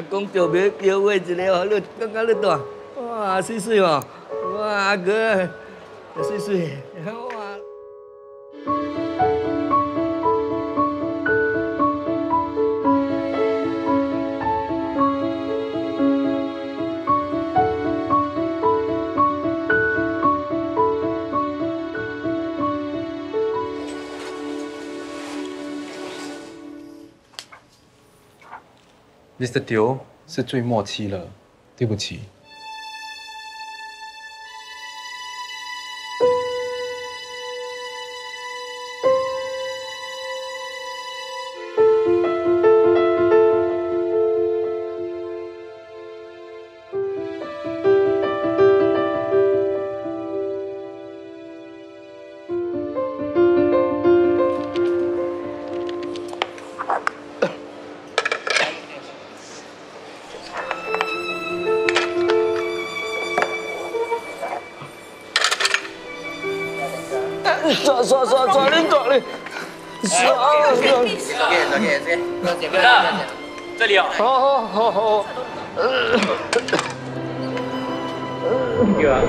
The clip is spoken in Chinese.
阿公就买庙会一个哦，你感觉你大，哇，水水哦，哇，阿哥，水水，哇。 Mr. Teo 是最末期了，对不起。这里哦，好，有啊。